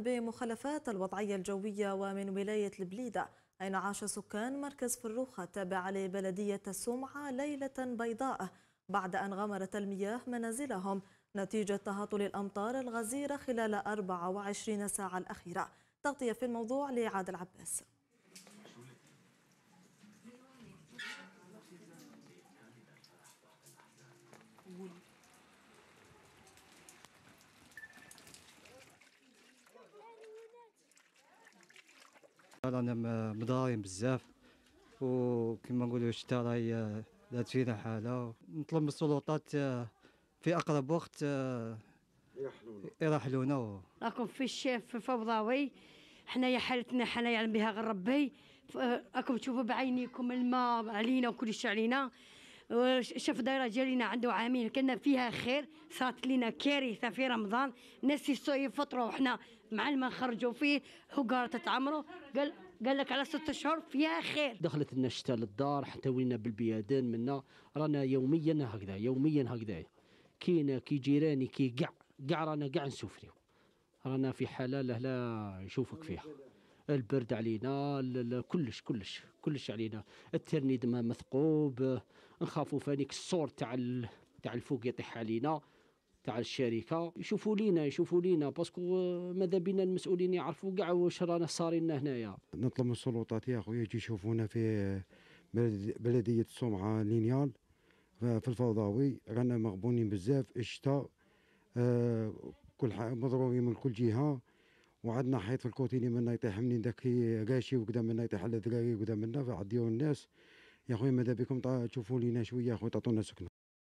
بمخالفات الوضعية الجوية ومن ولاية البليدة أين عاش سكان مركز فروخة التابع لبلدية السمعة ليلة بيضاء بعد أن غمرت المياه منازلهم نتيجة تهاطل الأمطار الغزيرة خلال 24 ساعة الأخيرة. تغطية في الموضوع لعادل عباس. رانا مضايم بزاف وكما نقولوا الشتاء راهي دات فينا حاله. نطلب من السلطات في اقرب وقت يرحلونا. راكم في الشاف في فوضوي، حنايا حالتنا حنايا يعلم بها غير ربي. راكم تشوفوا بعينيكم الماء علينا وكل شيء علينا. شاف دايره جالينا عنده عامين كنا فيها خير، صارت لنا كارثه في رمضان. الناس يفطروا وحنا مع الماء نخرجوا فيه حقاره تتعمروا. قال لك على 6 اشهر فيها خير. دخلت لنا الشتاء للدار حتى ولينا بالبيادان منا. رانا يوميا هكذا يوميا هكذا كينا كي جيراني كي كاع رانا كاع نسوفريو. رانا في حاله لا نشوفك فيها. البرد علينا كلش كلش كلش علينا. الترنيد ما مثقوب، نخافوا فانيك الصور تاع الفوق يطيح علينا تاع الشركه. يشوفوا لينا باسكو ماذا بينا المسؤولين يعرفوا كاع واش رانا صار لنا هنايا. نطلب من السلطات يا خويا يجي يشوفونا في بلديه السمعه لينيال في الفوضوي. رانا مغبونين بزاف. الشتاء كل مضروبين من كل جهه، وعندنا حيط في الكوتيني منا يطيح منين داك قاشي وقدام منا يطيح على الدراري وقدام منا. فعديو الناس يا خويا ماذا بكم تشوفوا لينا شويه يا خويا تعطونا سكنه.